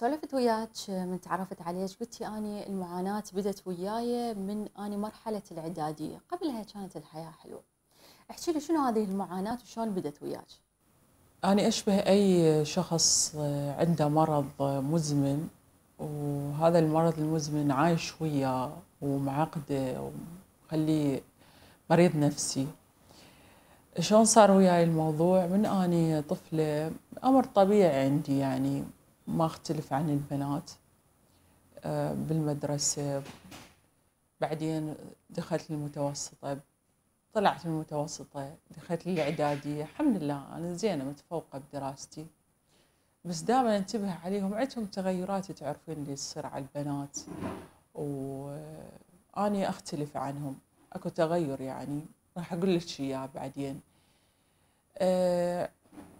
سولفت وياك من تعرفت عليك، قلتي اني المعاناه بدت وياي من اني مرحله الاعداديه، قبلها كانت الحياه حلوه. احكي لي شنو هذه المعاناه وشلون بدت وياك؟ انا اشبه اي شخص عنده مرض مزمن، وهذا المرض المزمن عايش وياه ومعقده ومخليه مريض نفسي. شلون صار وياي الموضوع؟ من اني طفله امر طبيعي عندي، يعني ما اختلف عن البنات. بالمدرسة، بعدين دخلت المتوسطة، طلعت من المتوسطة دخلت الإعدادية. الحمد لله أنا زينة متفوقة بدراستي، بس دائما انتبه عليهم، عندهم تغيرات تعرفين اللي تصير على البنات، وأني أختلف عنهم، أكو تغير يعني راح أقول لك إياه بعدين.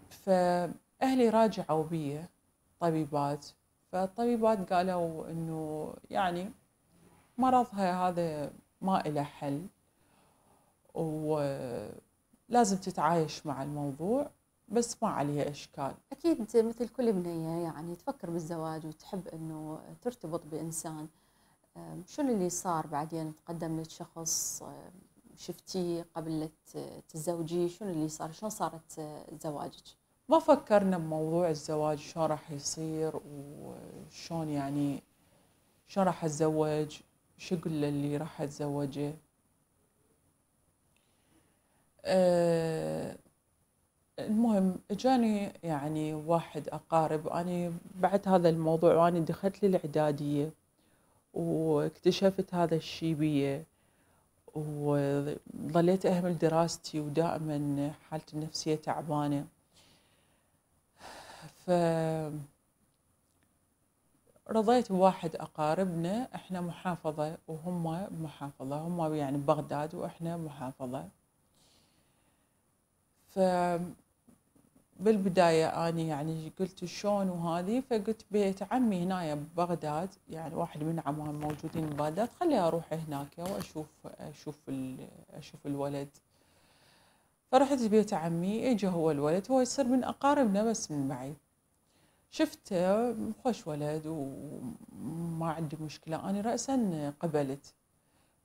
فأهلي راجعوا بي طبيبات، فالطبيبات قالوا انه يعني مرضها هذا ما له حل ولازم تتعايش مع الموضوع، بس ما عليها اشكال. اكيد مثل كل بنيه يعني تفكر بالزواج وتحب انه ترتبط بانسان. شنو اللي صار بعدين؟ تقدم لك شخص شفتيه قبل لا تتزوجي؟ شنو اللي صار؟ شلون صارت زواجك؟ ما فكرنا بموضوع الزواج شلون راح يصير وشلون يعني شلون راح اتزوج، شو اقول اللي راح اتزوجه. المهم اجاني يعني واحد اقارب، انا بعد هذا الموضوع وانا دخلت للاعداديه واكتشفت هذا الشيء بيه، وظليت اهمل دراستي ودائما حالتي النفسيه تعبانه. فرضيت بواحد أقاربنا، إحنا محافظة وهم محافظة، هم يعني ببغداد وإحنا محافظة. فبالبداية أنا يعني قلت شلون وهذه، فقلت بيت عمي هنايا ببغداد، يعني واحد من عمام موجودين ببغداد، خليها أروح هناك وأشوف أشوف الولد. فرحت بيت عمي، اجى هو الولد، هو يصير من اقاربنا بس من بعيد. شفته خوش ولد وما عندي مشكله، انا راسا قبلت.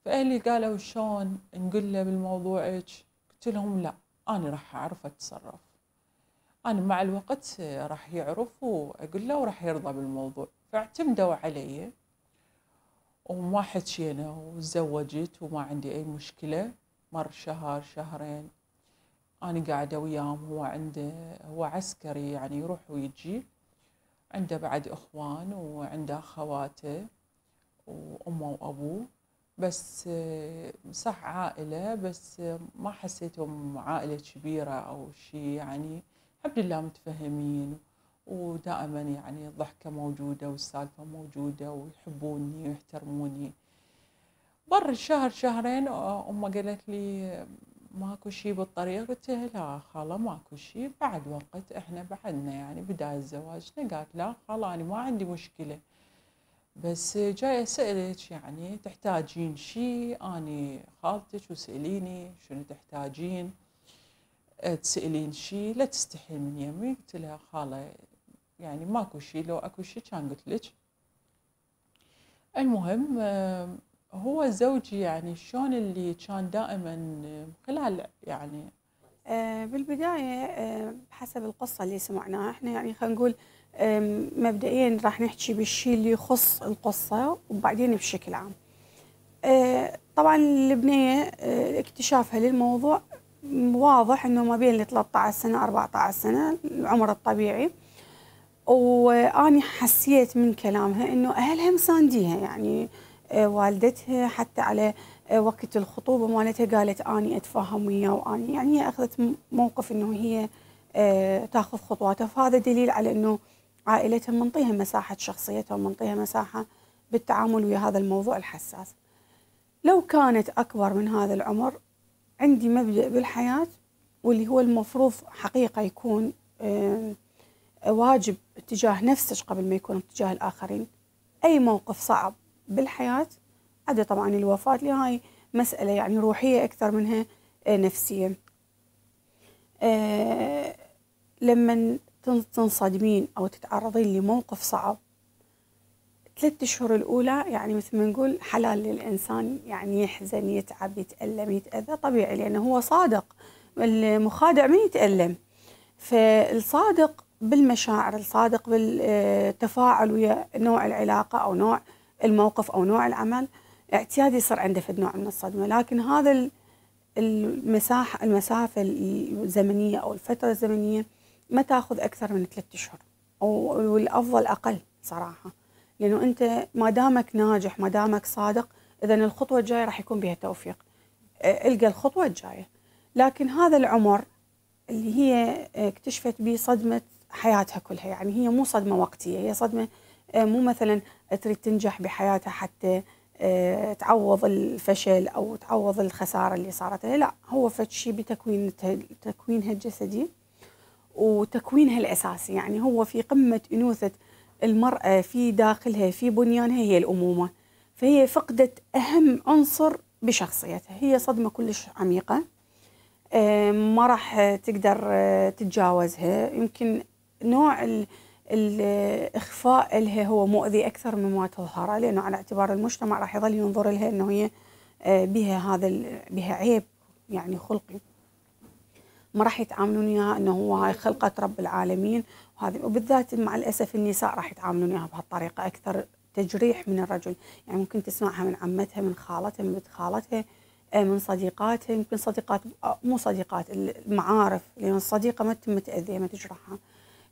فاهلي قالوا شلون نقول له بالموضوعك؟ قلت لهم لا، انا راح اعرف اتصرف، انا مع الوقت راح يعرف واقول له وراح يرضى بالموضوع. فاعتمدوا علي وما حكينا، وتزوجت وما عندي اي مشكله. مر شهر شهرين أنا قاعدة وياهم، هو عسكري يعني يروح ويجي، عنده بعد إخوان وعنده أخواته وأمه وأبوه، بس صح عائلة، بس ما حسيتهم عائلة كبيرة أو شيء، يعني الحمد لله متفهمين، ودائما يعني الضحكة موجودة والسالفة موجودة ويحبوني ويحترموني. مر شهر شهرين أمه قالت لي ماكو شيء بالطريق. قلت لها لا خاله ماكو شيء، بعد وقت احنا بعدنا يعني بدايه زواجنا. قالت لا خاله انا ما عندي مشكله، بس جايه اسالك يعني تحتاجين شيء، اني خالتك وساليني شنو تحتاجين، تسالين شيء، لا تستحين من يمي. قلت لها خاله يعني ماكو شيء، لو اكو شيء كان قلت لك. المهم هو زوجي يعني شلون اللي كان دائما خلال يعني بالبدايه حسب القصه اللي سمعناها احنا، يعني خلينا نقول مبدئيا راح نحكي بالشيء اللي يخص القصه وبعدين بشكل عام. طبعا البنيه اكتشافها للموضوع واضح انه ما بين 13 سنه 14 سنه العمر الطبيعي، واني حسيت من كلامها انه اهلها مسانديها، يعني والدتها حتى على وقت الخطوبه مالتها قالت اني اتفاهم وياه، واني يعني هي اخذت موقف انه هي تاخذ خطواتها، فهذا دليل على انه عائلتها منطيها مساحه شخصيتها ومنطيها مساحه بالتعامل ويا هذا الموضوع الحساس. لو كانت اكبر من هذا العمر، عندي مبدأ بالحياه واللي هو المفروض حقيقه يكون واجب تجاه نفسك قبل ما يكون تجاه الاخرين. اي موقف صعب بالحياة، عدا طبعا الوفاة، لهاي مسألة يعني روحية أكثر منها نفسية. لما تنصدمين أو تتعرضين لموقف صعب 3 أشهر الأولى يعني مثل ما نقول حلال للإنسان يعني يحزن، يتعب، يتألم، يتأذى، طبيعي لأنه هو صادق. المخادع ما يتألم، فالصادق بالمشاعر، الصادق بالتفاعل ويا نوع العلاقة أو نوع الموقف أو نوع العمل اعتياد يصير عنده في نوع من الصدمة. لكن هذا المسافة الزمنية أو الفترة الزمنية ما تأخذ أكثر من 3 أشهر، والأفضل أقل صراحة، لأنه أنت ما دامك ناجح ما دامك صادق إذا الخطوة الجاية راح يكون بها توفيق، ألقى الخطوة الجاية. لكن هذا العمر اللي هي اكتشفت به صدمة حياتها كلها، يعني هي مو صدمة وقتية، هي صدمة مو مثلا تريد تنجح بحياتها حتى تعوض الفشل أو تعوض الخسارة اللي صارت لها، لا هو فد شيء بتكوينها الجسدي وتكوينها الأساسي. يعني هو في قمة أنوثة المرأة في داخلها في بنيانها هي الأمومة، فهي فقدت أهم عنصر بشخصيتها، هي صدمة كلش عميقة ما راح تقدر تتجاوزها. يمكن نوع الإخفاء لها هو مؤذي أكثر مما تظهره، لأنه على اعتبار المجتمع راح يظل ينظر لها أنه هي بها هذا بها عيب يعني خلقي، ما راح يتعاملون وياها أنه هو هاي خلقة رب العالمين، وهذه وبالذات مع الأسف النساء راح يتعاملون وياها بهالطريقة أكثر تجريح من الرجل. يعني ممكن تسمعها من عمتها، من خالتها، من بنت خالتها، من صديقاتها، يمكن صديقات مو صديقات المعارف، لأن الصديقة ما تتم تأذيها ما تجرحها.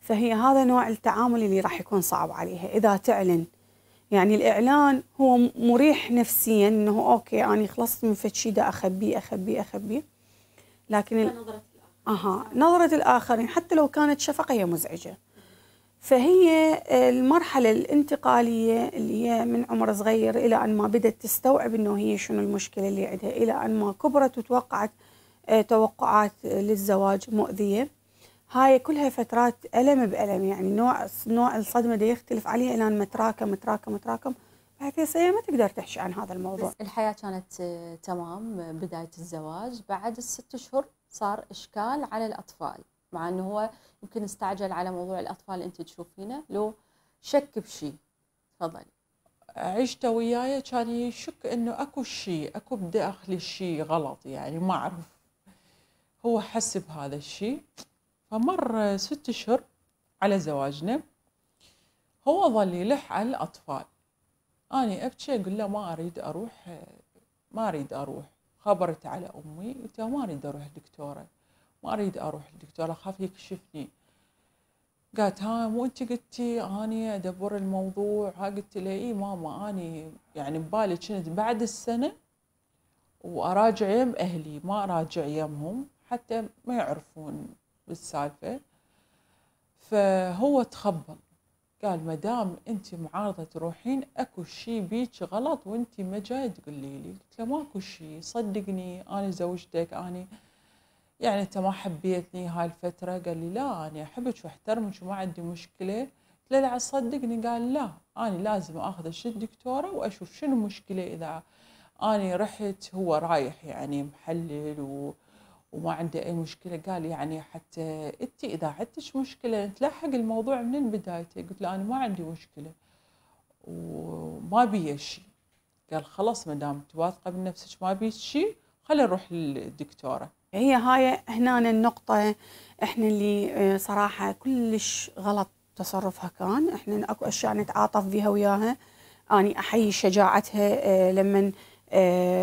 فهي هذا نوع التعامل اللي راح يكون صعب عليها إذا تعلن. يعني الإعلان هو مريح نفسيا أنه أوكي أنا خلصت من فد شيء دا أخبيه أخبيه أخبيه، لكن نظرة الآخرين حتى لو كانت شفقة هي مزعجة. فهي المرحلة الانتقالية اللي هي من عمر صغير إلى أن ما بدأت تستوعب أنه هي شنو المشكلة اللي عندها، إلى أن ما كبرت وتوقعت توقعات للزواج مؤذية، هاي كلها فترات ألم بألم. يعني نوع الصدمة ده يختلف عليها إلى أن متراكم متراكم متراكم، بحيث هي ما تقدر تحكي عن هذا الموضوع. بس الحياة كانت تمام بداية الزواج، بعد 6 أشهر صار إشكال على الأطفال، مع أنه هو يمكن استعجل على موضوع الأطفال أنت تشوفينه، لو شك بشيء تفضلي. عشت وياي كان يشك أنه أكو بداخلي شيء غلط، يعني ما أعرف، هو حس بهذا الشيء. فمر 6 أشهر على زواجنا، هو ظل يلح على الأطفال، أنا أبكي أقول له ما أريد أروح. خبرت على أمي قلت لها ما أريد أروح الدكتورة أخاف يكشفني. قالت ها مو أنت قلتي أنا أدبر الموضوع؟ ها قلت لها إي ماما، أنا يعني ببالي كنت بعد السنة وأراجع يم أهلي، ما أراجع يمهم حتى ما يعرفون بالسالفة. فهو تخبل قال مدام أنت معارضة تروحين أكو شي بيك غلط وأنت ما جاي تقولي لي. قلت له ماكو شي، صدقني أنا زوجتك، أنا يعني أنت ما حبيتني هاي الفترة. قال لي لا أنا أحبك وأحترمك وما عندي مشكلة. قلت له لا صدقني. قال لا أنا لازم أخذك الدكتورة وأشوف شنو المشكلة. إذا أنا رحت هو رايح يعني محلل وما عنده أي مشكلة. قال يعني حتى أنت إذا عندك مشكلة نتلاحق الموضوع من بداية. قلت له أنا ما عندي مشكلة وما بي شيء. قال خلاص ما دام تواثقة من نفسك ما بي شيء خلينا نروح للدكتورة. هي هاي هنا النقطة احنا اللي صراحة كلش غلط تصرفها كان. احنا اكو اشياء نتعاطف بيها وياها، اني احيي شجاعتها لما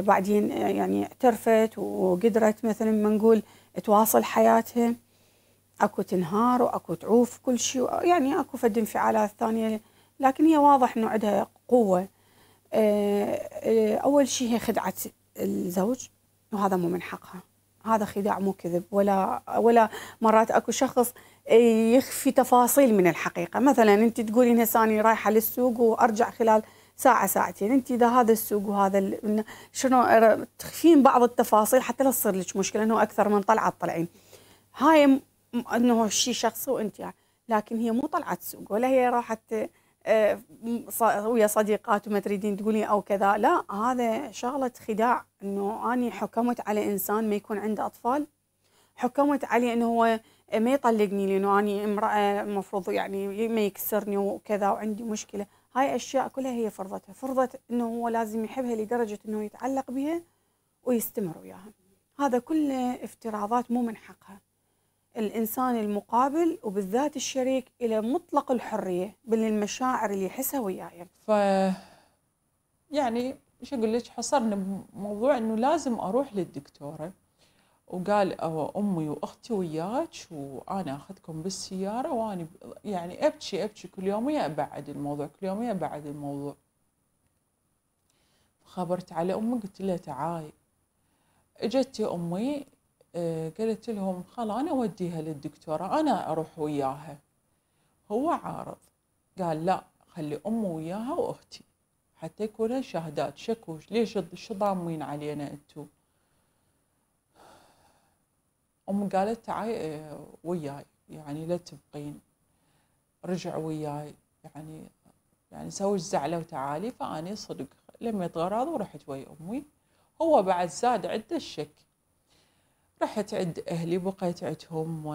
بعدين يعني اعترفت وقدرت مثلا ما نقول تواصل حياتها. اكو تنهار واكو تعوف كل شيء، يعني اكو فد انفعالات ثانية، لكن هي واضح انه عندها قوة. اول شيء هي خدعت الزوج وهذا مو من حقها، هذا خداع مو كذب. ولا مرات اكو شخص يخفي تفاصيل من الحقيقه، مثلا انت تقولين هسه انا رايحه للسوق وارجع خلال ساعه ساعتين، انت اذا هذا السوق وهذا شنو تخفين بعض التفاصيل حتى لا تصير لك مشكله انه اكثر من طلعه تطلعين. هاي انه شيء شخصي وانت يعني. لكن هي مو طلعت سوق ولا هي راحت ويا صديقات وما تريدين تقولين او كذا، لا هذا شغله خداع. انه اني حكمت على انسان ما يكون عنده اطفال، حكمت عليه انه هو ما يطلقني لانه اني امراه المفروض يعني ما يكسرني وكذا وعندي مشكله. هاي أشياء كلها هي فرضتها، فرضة إنه هو لازم يحبها لدرجة إنه يتعلق بها ويستمر وياها. هذا كله افتراضات مو من حقها. الإنسان المقابل وبالذات الشريك إلى مطلق الحرية بالمشاعر اللي يحسها وياها. يعني شو أقول لك، حصرنا بموضوع إنه لازم أروح للدكتورة، وقال أمي وأختي وياك وأنا أخذكم بالسيارة، وأنا يعني أبكي كل يوم ويا أبعد الموضوع، كل يوم ويا أبعد الموضوع. خبرت على أمي قلت لها تعاي. اجت أمي قالت لهم خلا أنا أوديها للدكتورة، أنا أروح وياها. هو عارض، قال لا خلي أمي وياها وأختي حتى يكونوا شهادات، شكو ليش ضامين علينا أنتو؟ أم قالت تعاي وياي، يعني لا تبقين، رجع وياي، يعني سوي الزعلة وتعالي. فأنا صدق لميت غراض ورحت ويا أمي. هو بعد زاد عنده الشك. رحت عند أهلي، بقيت عندهم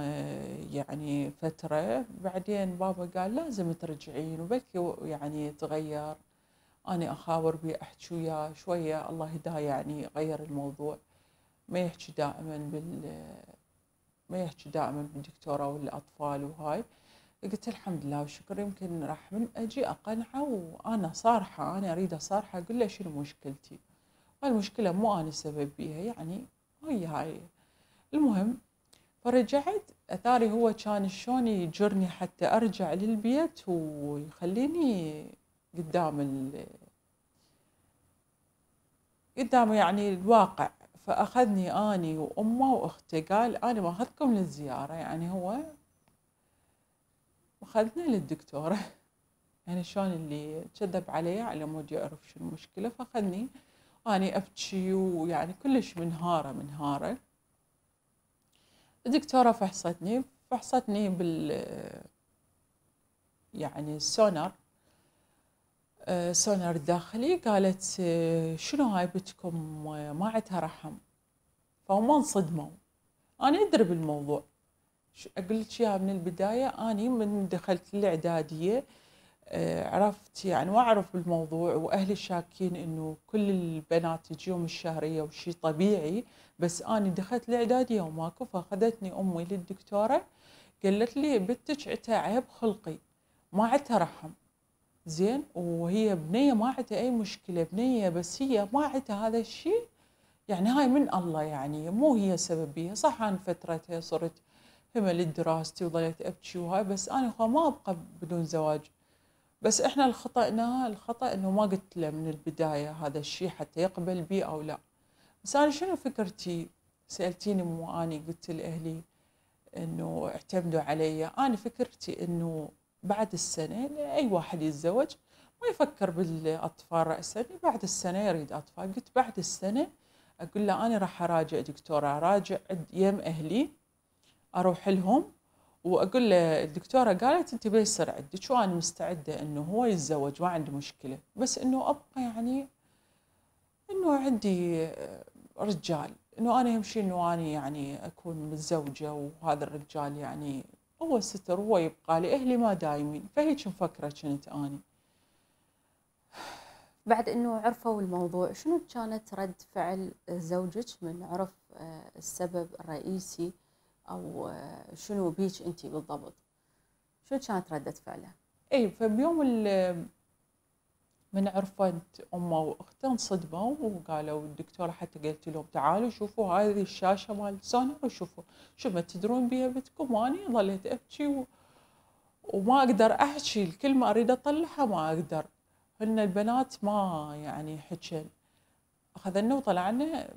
يعني فترة. بعدين بابا قال لازم ترجعين وبكي يعني تغير. أنا أخاور بيه، أحكي وياه شوية، الله يهداه يعني غير الموضوع، ما يحكي دائما بالدكتورة والأطفال وهاي. قلت الحمد لله والشكر، يمكن راح من أجي أقنعه وأنا صارحة، أنا أريد صارحة أقول له شنو مشكلتي، والمشكلة مو أنا السبب بيها، يعني هاي. المهم فرجعت، أثاري هو كان شلون يجرني حتى أرجع للبيت ويخليني قدام يعني الواقع. فأخذني أني وأمه وأختي، قال أنا ما أخذكم للزيارة، يعني هو أخذنا للدكتورة، يعني شلون اللي كذب علي على مود يعرف شو المشكلة. فأخذني أني أبكي ويعني كلش منهارة. الدكتورة فحصتني بال يعني السونار، سونار داخلي. قالت شنو هاي بنتكم ما عندها رحم. فهم انصدموا، انا ادري بالموضوع، اقول لك اياها من البدايه. اني من دخلت الاعداديه عرفت يعني واعرف بالموضوع، واهلي شاكين انه كل البنات تجيهم الشهريه وشي طبيعي، بس اني دخلت الاعداديه وماكو. فاخذتني امي للدكتوره، قالت لي بنتك عندها عيب خلقي، ما عندها رحم زين، وهي بنيه ما عندها اي مشكله، بنيه بس هي ما عندها هذا الشيء، يعني هاي من الله، يعني مو هي سبب بيها. صح انا فترتها صرت هملت دراستي وظليت ابكي وهاي، بس انا ما ابقى بدون زواج. بس احنا الخطا انه ما قلت له من البدايه هذا الشيء حتى يقبل بيه او لا. بس انا شنو فكرتي؟ سالتيني مو اني قلت لاهلي انه اعتمدوا علي. انا فكرتي انه بعد السنة أي واحد يتزوج ما يفكر بالأطفال رأساً، بعد السنة يريد أطفال. قلت بعد السنة أقول له أنا راح أراجع دكتورة، أراجع يم أهلي، أروح لهم وأقول له الدكتورة قالت أنت بيصير عندك، شو أنا مستعدة إنه هو يتزوج ما عندي مشكلة، بس إنه أبقى يعني إنه عندي رجال، إنه أنا أهم شيء إنه أنا يعني أكون متزوجة وهذا الرجال يعني هو ستر، هو يبقى لي، أهلي ما دايمين. فهيك مفكرة كنت أني. بعد أنه عرفوا الموضوع، شنو كانت رد فعل زوجك من عرف السبب الرئيسي، أو شنو بيك أنت بالضبط؟ شنو كانت ردة فعله؟ أي فبيوم من عرفت أمه وأخته انصدموا وقالوا الدكتورة، حتى قلت لهم تعالوا شوفوا هذه الشاشة مال سونار وشوفوا شو ما تدرون بيها بنتكم. وأنا ظليت أبكي وما أقدر أحكي، الكلمة أريد أطلعها ما أقدر، هن البنات ما يعني حكن. أخذنا وطلعنا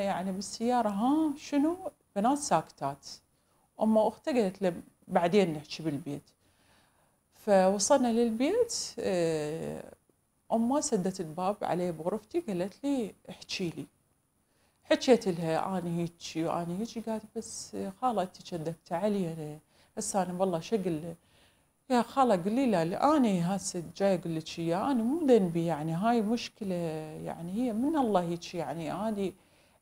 يعني بالسيارة. ها شنو؟ بنات ساكتات. أمه وأخته قالت لهم بعدين نحكي بالبيت. فوصلنا للبيت، أمه سدت الباب علي بغرفتي، قالت لي احكي لي. حكيت لها أنا هيجي وأنا هيجي. قالت بس خالة أنت كذبت علي، أنا هسه أنا والله شقل يا خالة قولي لا، أنا هسه جاي أقول لك إياه، أنا مو ذنبي، يعني هاي مشكلة يعني هي من الله هيجي، يعني عادي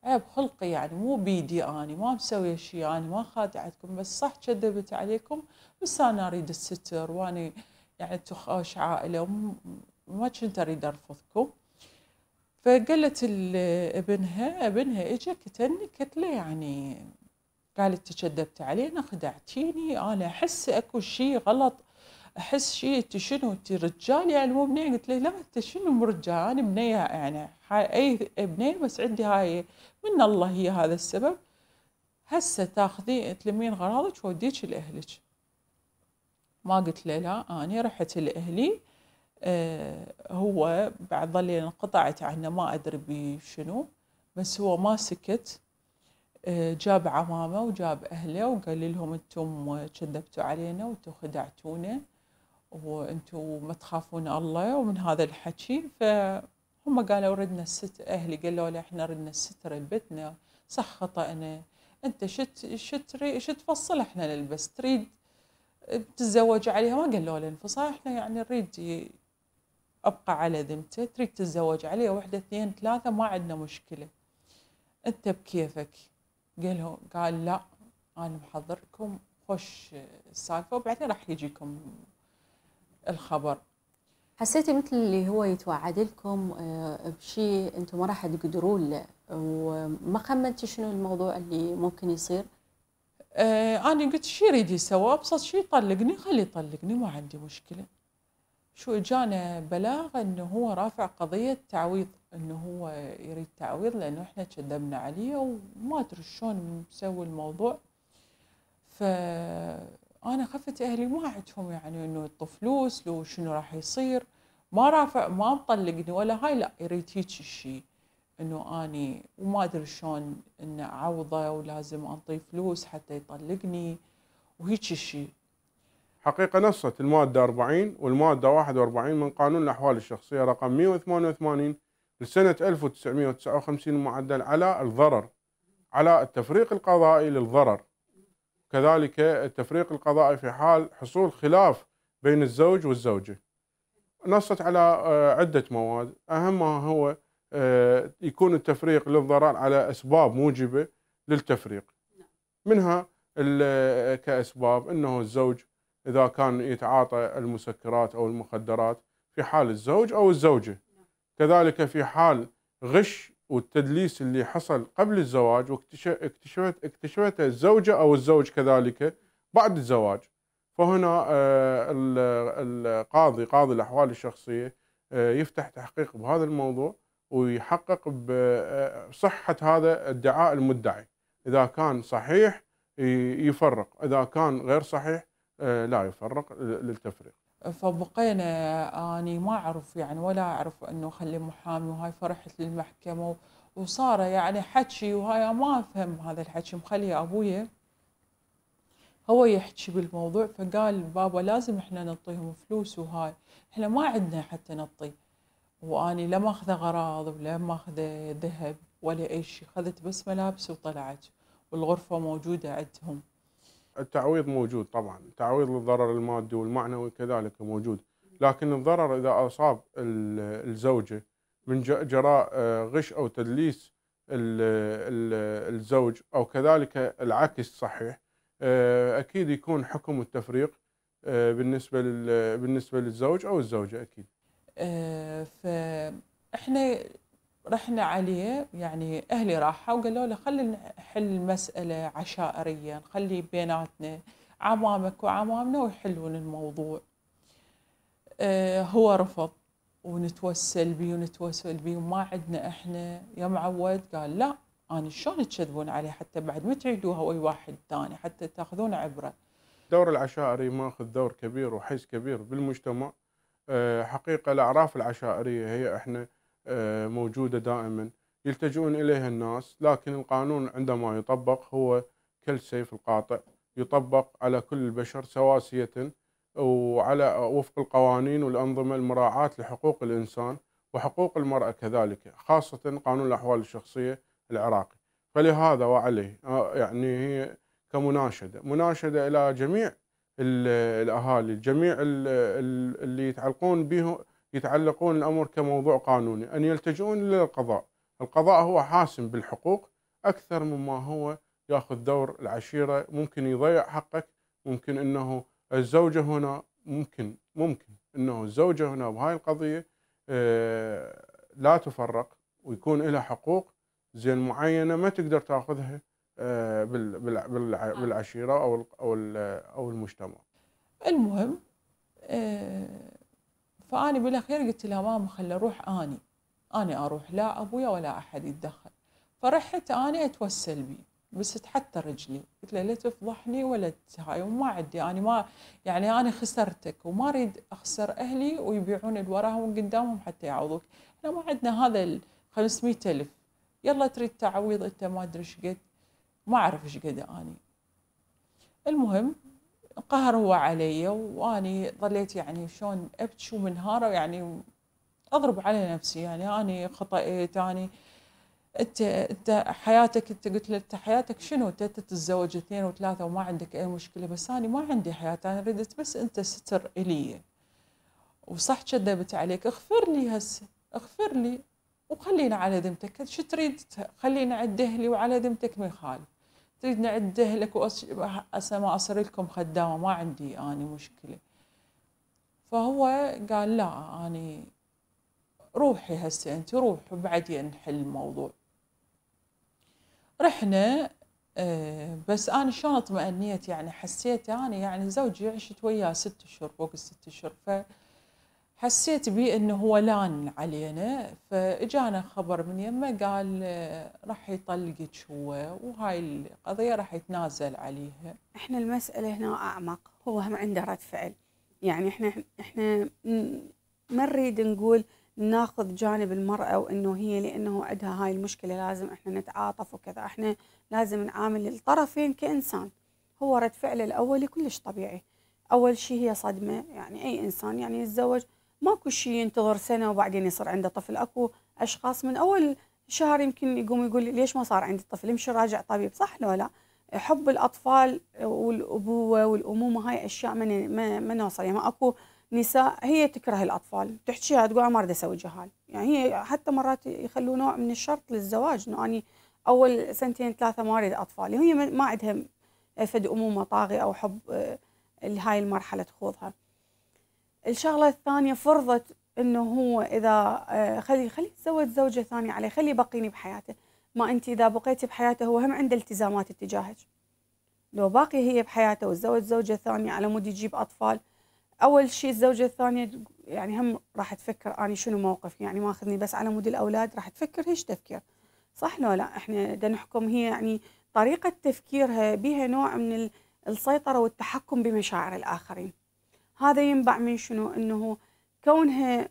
عيب خلقي، يعني مو بيدي، أنا ما مسوية شيء، أنا ما خادعتكم، بس صح كذبت عليكم، بس أنا أريد الستر، وأنا يعني انتم خوش عائله وما كنت اريد ارفضكم. فقالت ابنها اجا كتلني كتله، يعني قالت تشدبت علينا، خدعتيني، انا احس اكو شيء غلط، احس شيء، انت شنو انت رجال يعني مو بنيه؟ قلت له لا انت شنو مو رجال، انا بنيه يعني اي بنيه، بس عندي هاي من الله هي هذا السبب. هسه تاخذين تلمين غراضك ووديك لاهلك. ما قلت له لا، انا رحت لاهلي. هو بعد ظلي انقطعت عنه، ما ادري بشنو، بس هو ما سكت. جاب عمامه وجاب اهله وقال لهم انتم كذبتوا علينا وانتم خدعتونا وانتم ما تخافون الله ومن هذا الحكي. فهم قالوا ردنا الستر، اهلي قالوا له احنا ردنا الستر لبيتنا، صح خطأنا، انت شت تفصل، احنا نلبس، تريد تتزوج عليها. ما قالوا له انفصال، احنا يعني نريد ابقى على ذمته، تريد تتزوج عليها وحده اثنين ثلاثه ما عندنا مشكله، انت بكيفك. قال لا انا محضركم خوش السالفه وبعدين راح يجيكم الخبر. حسيتي مثل اللي هو يتوعد لكم بشيء انتم ما راح تقدرون له، وما خمنتي شنو الموضوع اللي ممكن يصير؟ أنا قلت شي يريد يسوي، أبسط شي يطلقني، خلي يطلقني ما عندي مشكلة. شو إجانا بلاغ إنه هو رافع قضية تعويض، إنه هو يريد تعويض لأنه إحنا كذبنا عليه وما أدري شلون مسوي الموضوع. فأنا خفت أهلي ما عندهم يعني إنه يعطوا فلوس لو شنو راح يصير، ما رافع ما مطلقني ولا هاي، لا يريد هيك شي إنه أني وما أدري شلون إنه أعوضه ولازم أنطي فلوس حتى يطلقني وهيك شيء. حقيقة نصت المادة 40 والمادة 41 من قانون الأحوال الشخصية رقم 188 لسنة 1959 المعدل على الضرر، على التفريق القضائي للضرر. كذلك التفريق القضائي في حال حصول خلاف بين الزوج والزوجة. نصت على عدة مواد، أهمها هو يكون التفريق للضرر على أسباب موجبة للتفريق، منها كأسباب أنه الزوج إذا كان يتعاطى المسكرات أو المخدرات في حال الزوج أو الزوجة، كذلك في حال غش والتدليس اللي حصل قبل الزواج واكتشفت الزوجة أو الزوج كذلك بعد الزواج. فهنا القاضي قاضي الأحوال الشخصية يفتح تحقيق بهذا الموضوع ويحقق بصحة هذا الادعاء المدعي، إذا كان صحيح يفرق، إذا كان غير صحيح لا يفرق للتفريق. فبقينا أني ما أعرف يعني ولا أعرف أنه خلي محامي، وهاي فرحت للمحكمة وصار يعني حكي، وهاي ما أفهم هذا الحكي، مخلي أبويا هو يحكي بالموضوع. فقال بابا لازم إحنا نعطيهم فلوس، وهاي إحنا ما عندنا حتى نعطي، واني لا ماخذه غراض ولا ماخذه ذهب ولا اي شيء، اخذت بس ملابس وطلعت، والغرفه موجوده عندهم. التعويض موجود طبعا، تعويض للضرر المادي والمعنوي كذلك موجود، لكن الضرر اذا اصاب الزوجه من جراء غش او تدليس الزوج او كذلك العكس صحيح، اكيد يكون حكم التفريق بالنسبه للزوج او الزوجه اكيد. فاحنا رحنا عليه، يعني اهلي راحوا وقالوا له خلي نحل المساله عشائريا، نخلي بيناتنا عمامك وعمامنا ويحلون الموضوع. هو رفض، ونتوسل بيه ونتوسل بيه، وما عندنا احنا يا معود. قال لا انا شلون تكذبون عليه حتى بعد ما تعيدوها ويا واحد ثاني حتى تاخذون عبره. الدور العشائري ماخذ دور كبير وحيز كبير بالمجتمع. حقيقة الأعراف العشائرية هي إحنا موجودة دائما، يلتجؤون إليها الناس، لكن القانون عندما يطبق هو كالسيف القاطع، يطبق على كل البشر سواسية وعلى وفق القوانين والأنظمة المراعاة لحقوق الإنسان وحقوق المرأة كذلك، خاصة قانون الأحوال الشخصية العراقي. فلهذا وعليه يعني هي كمناشدة، مناشدة إلى جميع الأهالي، جميع اللي يتعلقون الأمر كموضوع قانوني، أن يلتجؤون إلى القضاء. القضاء هو حاسم بالحقوق أكثر مما هو يأخذ دور العشيرة، ممكن يضيع حقك، ممكن أنه الزوجة هنا ممكن ممكن أنه الزوجة هنا بهاي القضية لا تفرق ويكون لها حقوق زين معينة ما تقدر تأخذها بالعشيرة أو المجتمع. المهم فأني بالأخير قلت لها ماما خلي أروح أنا أروح، لا أبويا ولا أحد يتدخل. فرحت أنا أتوسل بيه بس حتى رجلي، قلت له لا تفضحني ولا هاي، وما عندي أنا ما يعني أنا خسرتك وما أريد أخسر أهلي ويبيعون وراهم قدامهم حتى يعوضوك، إحنا ما عندنا هذا ال 500,000 يلا تريد تعويض أنت ما أدري إيش قد، ما أعرف إيش قد أني. المهم قهر هو علي وأني ظليت يعني شلون أبكي ومنهارة يعني أضرب على نفسي يعني أني خطأت أني انت حياتك، انت قلت له انت حياتك شنو؟ انت تتزوج 2 و3 وما عندك اي مشكله، بس انا ما عندي حياه، انا ردت بس انت ستر الي وصح كذبت عليك، اغفر لي هسه، اغفر لي وخلينا على ذمتك، شو تريد؟ خلينا عند اهلي وعلى ذمتك ما يخالف، تريدنا عند اهلك وهسه ما اصير لكم خدامه، ما عندي انا مشكله. فهو قال لا انا روحي هسه انت روح وبعدين نحل الموضوع. رحنا بس أنا شلون اطمأنيت يعني حسيت أنا يعني زوجي عشت وياه 6 أشهر فوق 6 أشهر، فحسيت بيه إنه هو لان علينا. فإجانا خبر من يمه قال راح يطلقك هو وهاي القضية راح يتنازل عليها. إحنا المسألة هنا أعمق، هو هم عنده رد فعل، يعني إحنا ما نريد نقول ناخذ جانب المرأة وإنه هي لأنه عندها هاي المشكلة لازم إحنا نتعاطف وكذا، إحنا لازم نعامل الطرفين كإنسان. هو رد فعله الأولي كلش طبيعي، أول شيء هي صدمة، يعني أي إنسان يعني يتزوج ماكو شيء ينتظر سنة وبعدين يصير عنده طفل، أكو أشخاص من أول شهر يمكن يقوم يقول ليش ما صار عندي طفل، امشي راجع طبيب، صح لو لا؟ حب الأطفال والأبوة والأمومة هاي أشياء ما نوصل، يعني ما أكو نساء هي تكره الأطفال تحكيها تقول ما أريد أسوي جهال، يعني هي حتى مرات يخلوا نوع من الشرط للزواج إنه أنا أول 2 3 ما أريد أطفال، هي ما عندها فد أمومة طاغية أو حب لهاي المرحلة تخوضها. الشغلة الثانية فرضت إنه هو إذا خلي يتزوج زوجة ثانية عليه، خلي بقيني بحياته، ما أنت إذا بقيتي بحياته هو هم عنده التزامات اتجاهك، لو باقي هي بحياته وتزوج زوجة ثانية على مود يجيب أطفال، أول شيء الزوجة الثانية يعني هم راح تفكر أنا شنو موقفي، يعني ما أخذني بس على مود الأولاد، راح تفكر هيش تفكير، صح لو لا؟ إحنا دا نحكم هي يعني طريقة تفكيرها بيها نوع من السيطرة والتحكم بمشاعر الآخرين. هذا ينبع من شنو؟ إنه كونها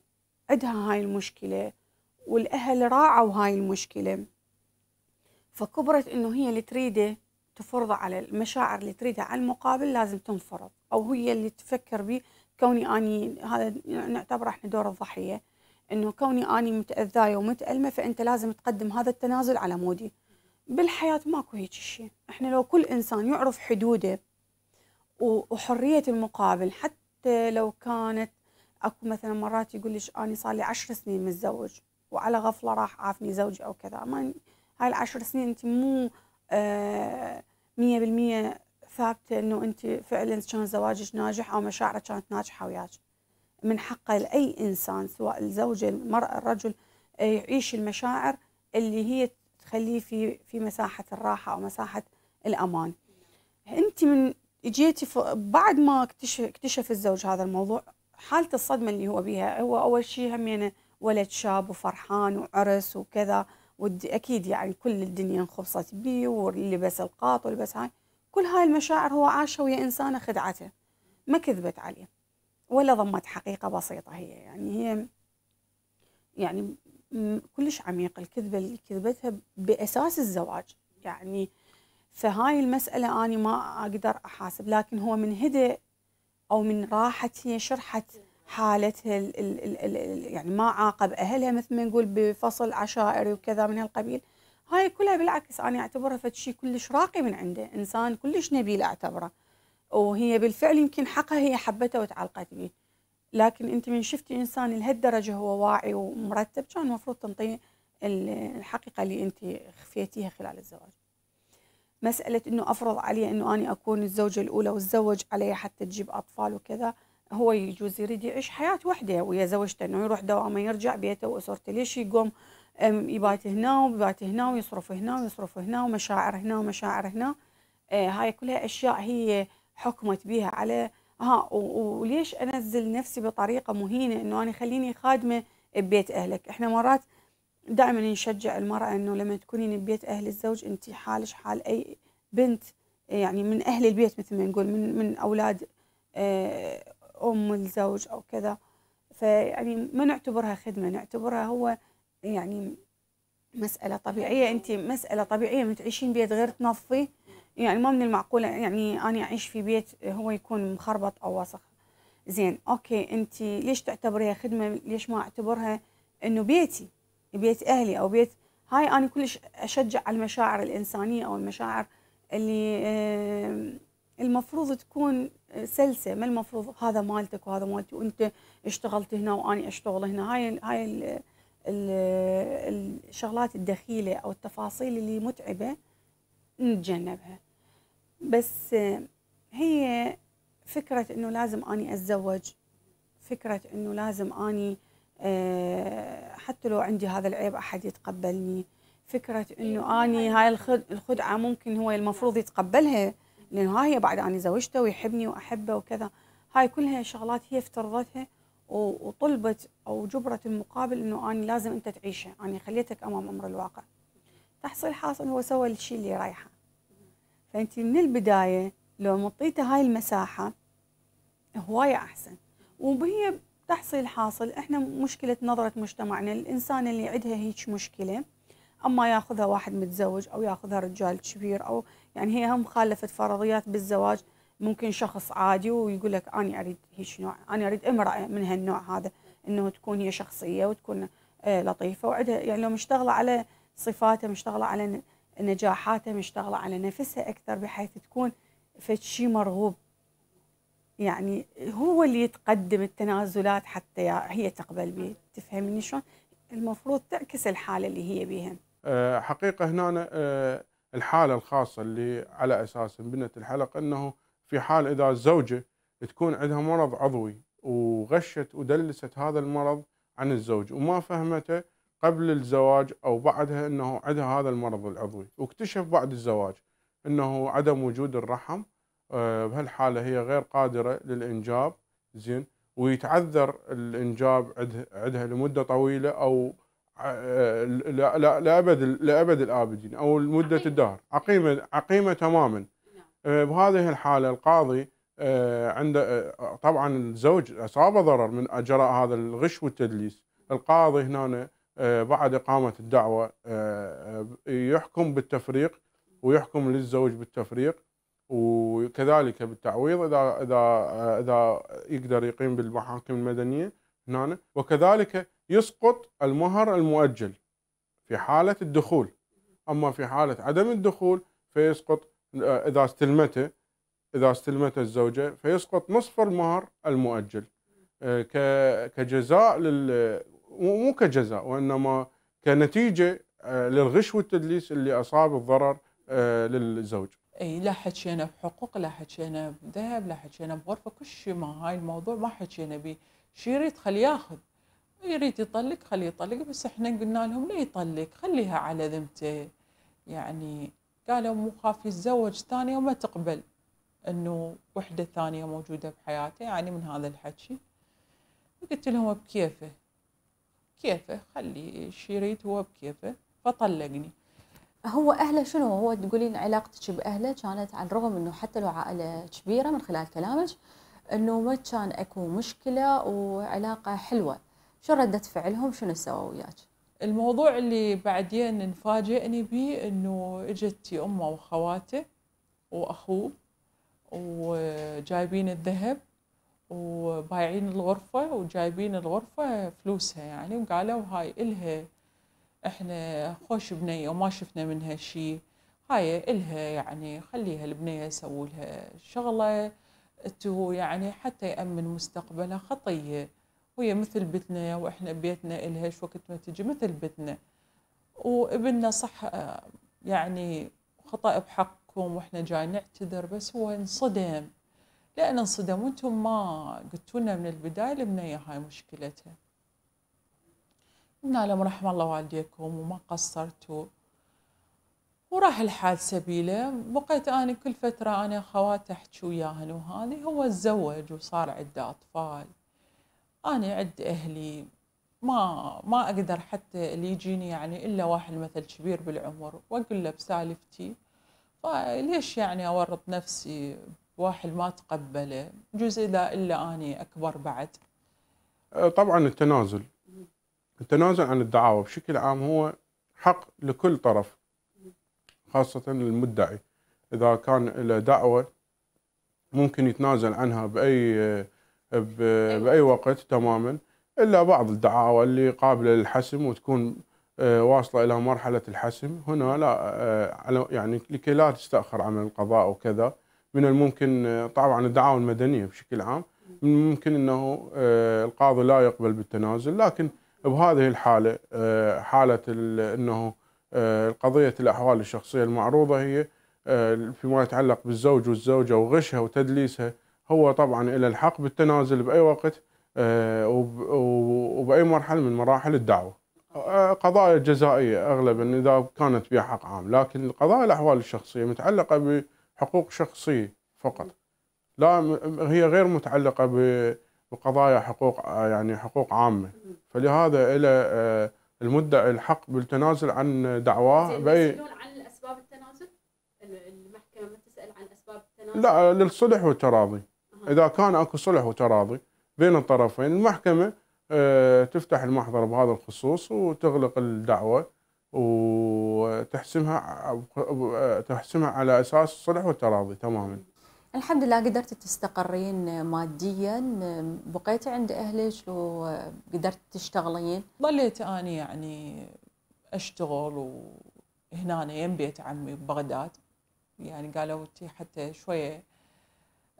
عندها هاي المشكلة والأهل راعوا هاي المشكلة، فكبرت إنه هي اللي تريده تفرض على المشاعر اللي تريدها على المقابل لازم تنفرض، او هي اللي تفكر بي كوني اني هذا نعتبره احنا دور الضحيه، انه كوني اني متاذايه ومتالمه فانت لازم تقدم هذا التنازل على مودي. بالحياه ماكو هيك شيء، احنا لو كل انسان يعرف حدوده وحريه المقابل، حتى لو كانت اكو مثلا مرات يقول لك اني صار لي 10 سنين متزوج وعلى غفله راح عافني زوجي او كذا، ما هاي ال10 سنين انت مو 100% ثابتة إنه أنت فعلاً كان زواجك ناجح أو مشاعرك كانت ناجحة وياك. من حقه لأي إنسان سواء الزوجة المرأة الرجل يعيش المشاعر اللي هي تخليه في مساحة الراحة أو مساحة الأمان. أنت من جيتي بعد ما اكتشف الزوج هذا الموضوع، حالة الصدمة اللي هو بيها، هو أول شيء همينه ولد شاب وفرحان وعرس وكذا، أكيد يعني كل الدنيا انخبصت بيه ولبس القاط ولبس هاي، كل هاي المشاعر هو عاشها ويا إنسانة خدعته، ما كذبت عليه ولا ضمت حقيقة بسيطة، هي يعني كلش عميق الكذبة اللي كذبتها بأساس الزواج يعني. فهاي المسألة أنا ما أقدر أحاسب، لكن هو من هدى أو من راحة هي شرحت حالتها يعني ما عاقب أهلها مثل ما نقول بفصل عشائري وكذا من هالقبيل، هاي كلها بالعكس أنا أعتبرها فشي كلش راقي من عنده، إنسان كلش نبيل أعتبره، وهي بالفعل يمكن حقها هي حبته وتعلقت به، لكن أنت من شفتي إنسان لهالدرجة هو واعي ومرتب كان المفروض تنطيه الحقيقة اللي أنت خفيتيها خلال الزواج. مسألة إنه أفرض عليه إنه أنا أكون الزوجة الأولى واتزوج عليها حتى تجيب أطفال وكذا، هو يجوز يريد يعيش حياة وحده ويا زوجته، انه يروح دوامه يرجع بيته واسرته، ليش يقوم يبات هنا ويبات هنا ويصرف هنا ويصرف هنا ومشاعر هنا ومشاعر هنا؟ هاي كلها اشياء هي حكمت بيها على وليش انزل نفسي بطريقه مهينه انه انا خليني خادمه ببيت اهلك. احنا مرات دائما نشجع المراه انه لما تكونين ببيت اهل الزوج انت حالش حال اي بنت، يعني من اهل البيت مثل ما نقول، من اولاد ام الزوج او كذا. فيعني ما نعتبرها خدمه، نعتبرها هو يعني مساله طبيعيه. انت مساله طبيعيه من تعيشين بيت غير تنظفي، يعني ما من المعقوله يعني انا اعيش في بيت هو يكون مخربط او وسخ. زين اوكي، انت ليش تعتبريها خدمه؟ ليش ما اعتبرها انه بيتي، بيت اهلي او بيت هاي؟ انا كلش اشجع على المشاعر الانسانيه او المشاعر اللي المفروض تكون سلسه، ما المفروض هذا مالتك وهذا مالتي وانت اشتغلت هنا واني اشتغل هنا. هاي الشغلات الدخيله او التفاصيل اللي متعبه نتجنبها. بس هي فكره انه لازم اني اتزوج، فكره انه لازم اني حتى لو عندي هذا العيب احد يتقبلني، فكره انه اني هاي الخدعه ممكن هو المفروض يتقبلها لانه هاي بعد اني زوجته ويحبني واحبه وكذا. هاي كلها شغلات هي افترضتها وطلبت او جبرت المقابل انه اني لازم انت تعيشها، اني خليتك امام امر الواقع. تحصيل حاصل هو سوى الشيء اللي رايحه. فانت من البدايه لو مطيته هاي المساحه هوايه احسن. وهي تحصيل حاصل، احنا مشكله نظره مجتمعنا الانسان اللي عندها هيك مشكله اما ياخذها واحد متزوج او ياخذها رجال كبير، او يعني هي هم خالفت فرضيات بالزواج. ممكن شخص عادي ويقول لك انا اريد هيك نوع، انا اريد امراه من هالنوع هذا، انه تكون هي شخصيه وتكون لطيفه وعندها، يعني لو مشتغله على صفاتها، مشتغله على نجاحاتها، مشتغله على نفسها اكثر، بحيث تكون فد شيء مرغوب. يعني هو اللي يتقدم التنازلات حتى هي تقبل به. تفهمني شلون؟ المفروض تعكس الحاله اللي هي بيها. حقيقه هنا الحاله الخاصه اللي على اساس بنت الحلقه، انه في حال اذا الزوجه تكون عندها مرض عضوي وغشت ودلست هذا المرض عن الزوج وما فهمته قبل الزواج او بعدها انه عندها هذا المرض العضوي، واكتشف بعد الزواج انه عدم وجود الرحم، بهالحاله هي غير قادره للانجاب، زين، ويتعذر الانجاب عندها لمده طويله او لابد الابدين او لمده الدهر، عقيمه تماما. بهذه الحاله القاضي عنده طبعا الزوج اصاب ضرر من اجراء هذا الغش والتدليس. القاضي هنا بعد اقامه الدعوه يحكم بالتفريق ويحكم للزوج بالتفريق وكذلك بالتعويض اذا يقدر يقيم بالمحاكم المدنيه هنا، وكذلك يسقط المهر المؤجل في حاله الدخول. اما في حاله عدم الدخول فيسقط اذا استلمته الزوجه فيسقط نصف المهر المؤجل كجزاء مو كجزاء وانما كنتيجه للغش والتدليس اللي اصاب الضرر للزوج. اي لا حكينا بحقوق، لا حكينا بذهب، لا حكينا بغرفه، كل شيء ما هاي الموضوع ما حكينا به. شي يريد خليه ياخذ، يريد يطلق خليه يطلق، بس احنا قلنا لهم لا يطلق، خليها على ذمته. يعني قالوا مو خاف يتزوج ثانيه وما تقبل انه وحده ثانيه موجوده بحياته، يعني من هذا الحكي. قلت لهم بكيفه كيفه، خلي شي يريد هو بكيفه، فطلقني. هو اهله شنو؟ هو تقولين علاقتك باهله كانت على الرغم انه حتى لو عائله كبيره من خلال كلامك انه ما كان اكو مشكله وعلاقه حلوه، شنو رده فعلهم؟ شنو سووا وياك؟ الموضوع اللي بعدين انفاجئني به انه اجت امه واخواته واخوه وجايبين الذهب وبايعين الغرفه وجايبين الغرفه فلوسها يعني، وقالوا هاي الها، احنا خوش بنيه وما شفنا منها شيء، هاي الها يعني خليها البنيه سووا لها شغله تو يعني حتى يامن مستقبلها، خطيه وهي مثل بتنا واحنا بيتنا الها، شو وقت ما تجي مثل بتنا، وابننا صح يعني خطأ بحقكم واحنا جاي نعتذر، بس هو انصدم لأن انصدموا انتم ما قلتوا لنا من البداية لمنية هاي مشكلتها. من عالم رحم الله والديكم وما قصرتوا وراح الحال سبيله. بقيت أنا كل فترة أنا خواتي أحكي وياهن وهذه هو تزوج وصار عنده أطفال، أنا عد أهلي ما أقدر حتى اللي يجيني يعني إلا واحد مثل كبير بالعمر وأقول له بسالفتي، فليش يعني أورط نفسي واحد ما تقبله جزء لا إلا أني أكبر بعد. طبعا التنازل عن الدعاوى بشكل عام هو حق لكل طرف، خاصة المدعي إذا كان له دعوة ممكن يتنازل عنها بأي وقت تماما، إلا بعض الدعاوى اللي قابلة للحسم وتكون واصلة إلى مرحلة الحسم، هنا لا يعني لكي لا تستأخر عمل القضاء وكذا. من الممكن طبعا الدعاوى المدنية بشكل عام من الممكن أنه القاضي لا يقبل بالتنازل، لكن بهذه الحالة حالة أنه قضية الأحوال الشخصية المعروضة هي فيما يتعلق بالزوج والزوجة وغشها وتدليسها، هو طبعا إلى الحق بالتنازل بأي وقت وبأي مرحلة من مراحل الدعوة. قضايا جزائية أغلبا إذا كانت بها حق عام، لكن قضايا الأحوال الشخصية متعلقة بحقوق شخصية فقط، لا هي غير متعلقة بقضايا حقوق يعني حقوق عامة، فلهذا إلى المدعي الحق بالتنازل عن دعواه. يسألون عن أسباب التنازل؟ المحكمة ما تسأل عن أسباب التنازل؟ لا، للصلح والتراضي. إذا كان أكو صلح وتراضي بين الطرفين المحكمة تفتح المحضر بهذا الخصوص وتغلق الدعوة وتحسمها على أساس الصلح والتراضي تماما. الحمد لله قدرت تستقرين ماديا، بقيتي عند اهلك وقدرت تشتغلين؟ ظليت اني يعني اشتغل وهنا يم بيت عمي ببغداد، يعني قالوا انت حتى شويه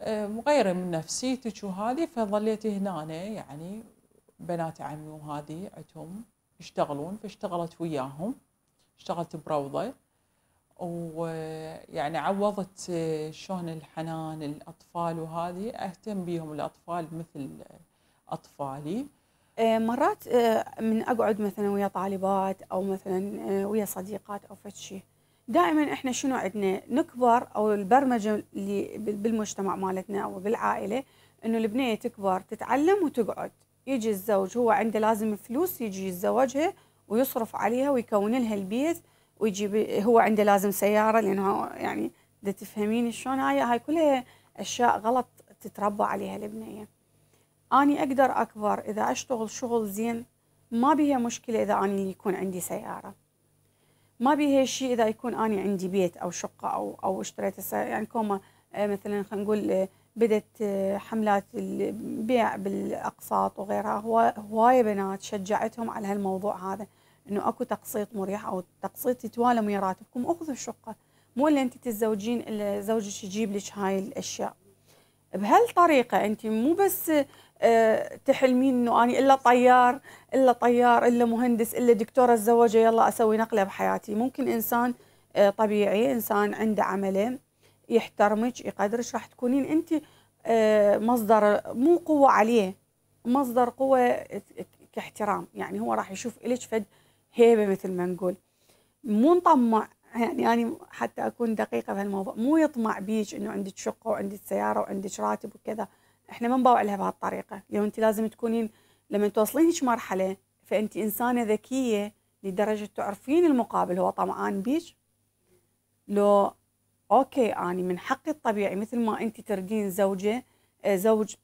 مغيره من نفسيتك وهذه، فظليت هنا يعني بنات عمي وهذه عندهم يشتغلون فاشتغلت وياهم، اشتغلت بروضه ويعني عوضت شلون الحنان الأطفال وهذه أهتم بيهم الأطفال مثل أطفالي. مرات من أقعد مثلا ويا طالبات أو مثلا ويا صديقات أو فتشي، دائما إحنا شنو عندنا نكبر أو البرمجة اللي بالمجتمع مالتنا أو بالعائلة إنه البنية تكبر تتعلم وتقعد، يجي الزوج هو عنده لازم فلوس يجي يتزوجها ويصرف عليها ويكون لها البيت ويجيب، هو عنده لازم سياره لانه يعني بدي تفهميني شلون، هاي كلها اشياء غلط تتربى عليها البنيه. اني اقدر اكبر اذا اشتغل شغل زين، ما بيها مشكله اذا اني اللي يكون عندي سياره، ما بيها شيء اذا يكون اني عندي بيت او شقه او اشتريت السيارة. يعني كوما مثلا خلينا نقول بدت حملات البيع بالاقساط وغيرها، هوايه بنات شجعتهم على هالموضوع هذا انه اكو تقسيط مريح او تقسيط يتوالم ويا راتبكم، اخذوا الشقه، مو الا انت تتزوجين الا زوجك يجيب لك هاي الاشياء. بهالطريقه انت مو بس تحلمين انه اني الا طيار الا مهندس الا دكتوره اتزوجها يلا اسوي نقله بحياتي، ممكن انسان طبيعي، انسان عنده عمله يحترمك يقدرك، راح تكونين انت مصدر مو قوه عليه، مصدر قوه كاحترام، يعني هو راح يشوف الك فد هيبه مثل ما نقول. مو نطمع، يعني أنا حتى أكون دقيقة بهالموضوع، مو يطمع بيج إنه عندك شقة وعندك سيارة وعندك راتب وكذا، إحنا ما نباوع لها بهالطريقة، لأنه أنت لازم تكونين لما توصلين هيك مرحلة فأنت إنسانة ذكية لدرجة تعرفين المقابل هو طمعان بيج. لو أوكي أنا من حقي الطبيعي مثل ما أنت تردين زوج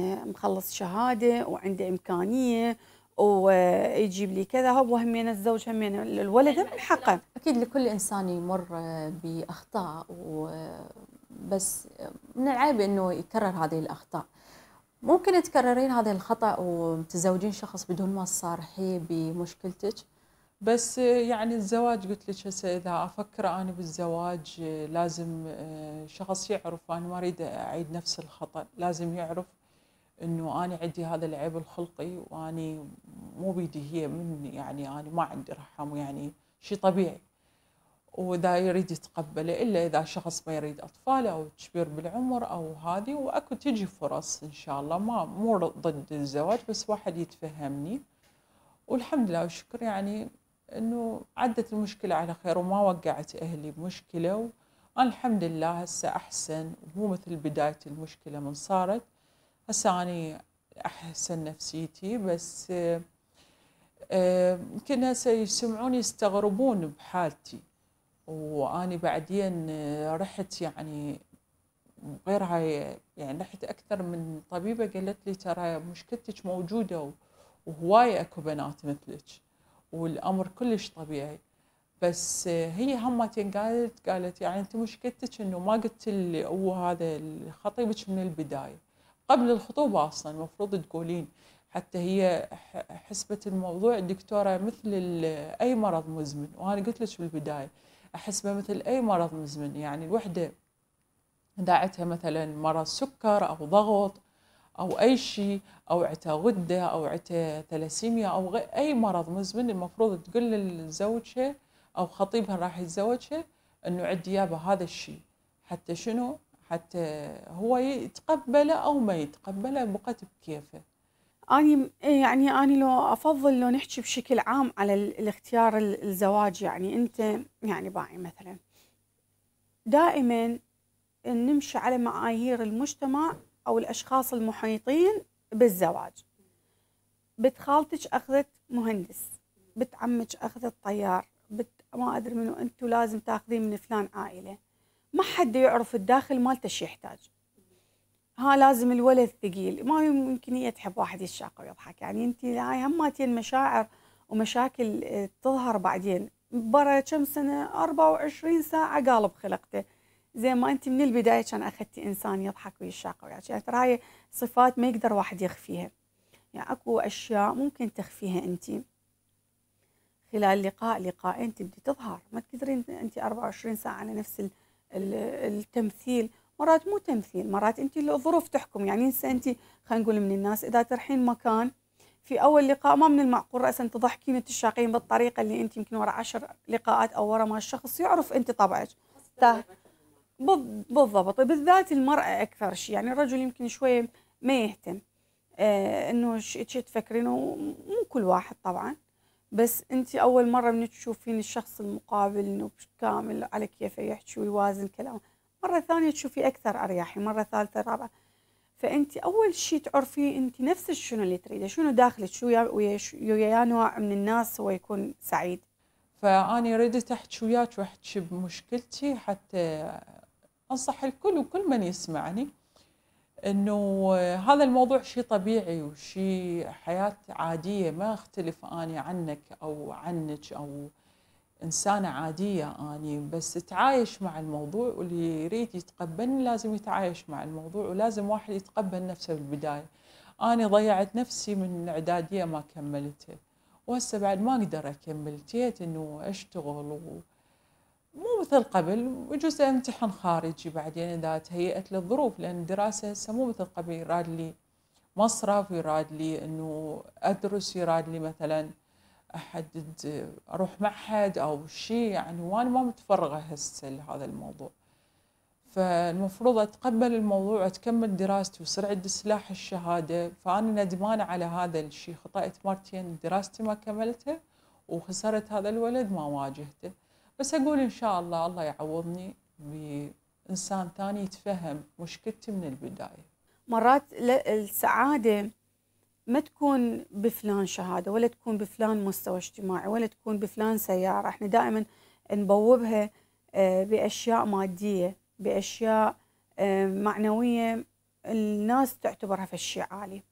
مخلص شهادة وعنده إمكانية ويجيب لي كذا، هو همين الزوج همين الولد من حقه. اكيد لكل انسان يمر باخطاء، وبس من العيب انه يكرر هذه الاخطاء. ممكن تكررين هذا الخطا وتزوجين شخص بدون ما تصارحي بمشكلتك؟ بس يعني الزواج قلت لك هسه اذا افكر انا بالزواج لازم شخص يعرف، انا ما اريد اعيد نفس الخطا، لازم يعرف انه انا عندي هذا العيب الخلقي واني مو بيدي هي من، يعني انا ما عندي رحم، يعني شيء طبيعي وإذا يريد يتقبله، إلا إذا شخص ما يريد أطفاله أو تشبير بالعمر أو هذه. وأكو تجي فرص إن شاء الله، ما مو ضد الزواج، بس واحد يتفهمني. والحمد لله والشكر يعني إنه عدت المشكلة على خير وما وقعت أهلي بمشكلة، وأنا الحمد لله هسه أحسن، مو مثل بداية المشكلة من صارت. هسه أنا أحسن نفسيتي، بس يمكن هسه يسمعوني يستغربون بحالتي. وأني بعدين رحت يعني غير هاي، يعني رحت أكثر من طبيبة قالت لي ترى مشكلتك موجودة وهواية أكو بنات مثلك والأمر كلش طبيعي. بس هي همتين قالت يعني أنت مشكلتك أنه ما قلت لي هو هذا خطيبك من البداية، قبل الخطوبة أصلا المفروض تقولين. حتى هي حسبت الموضوع الدكتورة مثل أي مرض مزمن، وأنا قلت لك بالبداية أحسبه مثل أي مرض مزمن. يعني الوحدة داعتها مثلا مرض سكر أو ضغط أو أي شيء، أو عتها غدة أو عتها ثلاسيميا أو أي مرض مزمن، المفروض تقول لزوجها أو خطيبها راح يتزوجها أنه عندي يابا هذا الشيء، حتى شنو، حتى هو يتقبله أو ما يتقبله، بقت بكيفه. أني يعني لو أفضل لو نحكي بشكل عام على الاختيار الزواج، يعني أنت يعني باعي مثلا دائما نمشي على معايير المجتمع أو الأشخاص المحيطين بالزواج. بنت خالتك أخذت مهندس، بنت عمك أخذت طيار، بنت ما أدري منو، أنتوا لازم تاخذين من فلان عائلة. ما حد يعرف الداخل مالته شي يحتاج، ها لازم الولد ثقيل، ما يمكن هي تحب واحد يشاق ويضحك. يعني انت هاي هماتين مشاعر ومشاكل تظهر بعدين برا كم سنه، 24 ساعه قالب خلقته، زي ما انت من البدايه كان اخذتي انسان يضحك ويشاق وياك. يعني ترى هاي صفات ما يقدر واحد يخفيها، يعني اكو اشياء ممكن تخفيها انت خلال لقاءين تبدي تظهر. ما تقدرين انت 24 ساعه على نفس التمثيل. مرات مو تمثيل، مرات انت الظروف تحكم. يعني هسه انت خلينا نقول من الناس اذا ترحين مكان في اول لقاء، ما من المعقول راسا تضحكين وتشاقين بالطريقه اللي انت يمكن ورا 10 لقاءات او ورا ما الشخص يعرف انت طبعك. بالضبط، بالذات المراه اكثر شيء. يعني الرجل يمكن شويه ما يهتم انه شي تفكرينه، مو كل واحد طبعا، بس انت اول مره من تشوفين الشخص المقابل انه كامل على كيفه يحكي ويوازن كلامه. مرة ثانية تشوفي أكثر أريحي، مرة ثالثة رابعة. فأنت أول شيء تعرفي أنت نفسك شنو اللي تريده، شنو داخلك، شو ويا نوع من الناس هو يكون سعيد. فأنا ردت أحكي وياك وأحكي بمشكلتي، حتى أنصح الكل وكل من يسمعني أنه هذا الموضوع شيء طبيعي وشيء حياة عادية. ما أختلف أنا عنك أو عنك، أو إنسانة عادية أني، بس تعايش مع الموضوع، واللي يريد يتقبلني لازم يتعايش مع الموضوع، ولازم واحد يتقبل نفسه بالبداية. أنا ضيعت نفسي من الإعدادية ما كملتها، وهسه بعد ما أقدر أكمل. ابتديت إنه أشتغل مو مثل قبل، وجزء امتحان خارجي بعدين إذا تهيأت للظروف، لأن الدراسة هسه مو مثل قبل، يراد لي مصرف، يراد لي إنه أدرس، يراد لي مثلاً أحدد أروح معهد أو شيء يعني، وأنا ما متفرغة هسه لهذا الموضوع. فالمفروض أتقبل الموضوع وأتكمل دراستي ويصير عندي سلاح الشهادة. فأنا ندمانة على هذا الشيء، خطأت مرتين، دراستي ما كملتها وخسرت هذا الولد ما واجهته. بس أقول إن شاء الله الله يعوضني بإنسان ثاني يتفهم مشكلتي من البداية. مرات السعادة ما تكون بفلان شهادة، ولا تكون بفلان مستوى اجتماعي، ولا تكون بفلان سيارة. احنا دائما نبوبها بأشياء مادية، بأشياء معنوية الناس تعتبرها في الشيء عالي.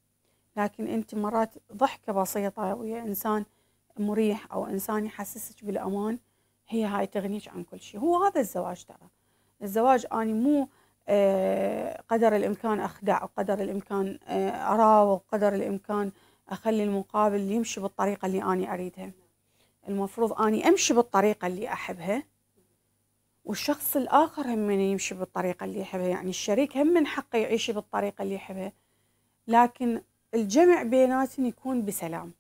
لكن انت مرات ضحكة بسيطة ويا انسان مريح او انسان يحسسك بالامان، هي هاي تغنيك عن كل شيء. هو هذا الزواج. ترى الزواج اني مو قدر الإمكان أخدع، وقدر الإمكان أراوغ، وقدر الإمكان أخلي المقابل يمشي بالطريقة اللي أنا أريدها. المفروض أني أمشي بالطريقة اللي أحبها، والشخص الآخر هم من يمشي بالطريقة اللي يحبها. يعني الشريك هم من حقه يعيش بالطريقة اللي يحبها، لكن الجمع بيناتهم يكون بسلام.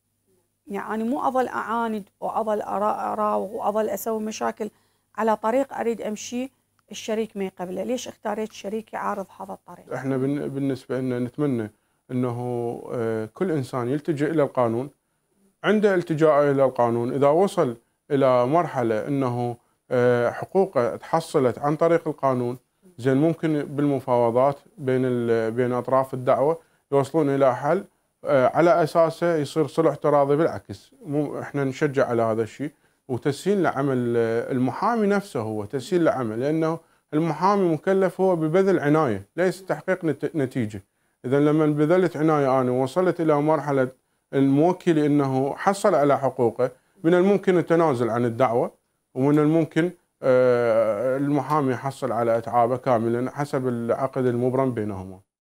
يعني مو أظل أعاند وأظل أراوغ وأظل أسوي مشاكل على طريق أريد أمشي، الشريك ما يقبله. ليش اختاريت شريك يعارض هذا الطريق؟ احنا بالنسبة لنا نتمنى أنه كل إنسان يلتجئ إلى القانون، عنده التجاء إلى القانون إذا وصل إلى مرحلة أنه حقوقه تحصلت عن طريق القانون، زين ممكن بالمفاوضات بين أطراف الدعوة يوصلون إلى حل على أساسه يصير صلح تراضي. بالعكس احنا نشجع على هذا الشيء وتسهيل لعمل المحامي نفسه، هو تسهيل لعمل، لأنه المحامي مكلف هو ببذل عناية ليس تحقيق نتيجة. إذا لما بذلت عناية أنا ووصلت إلى مرحلة الموكل أنه حصل على حقوقه، من الممكن التنازل عن الدعوة، ومن الممكن المحامي يحصل على أتعابه كاملا حسب العقد المبرم بينهما.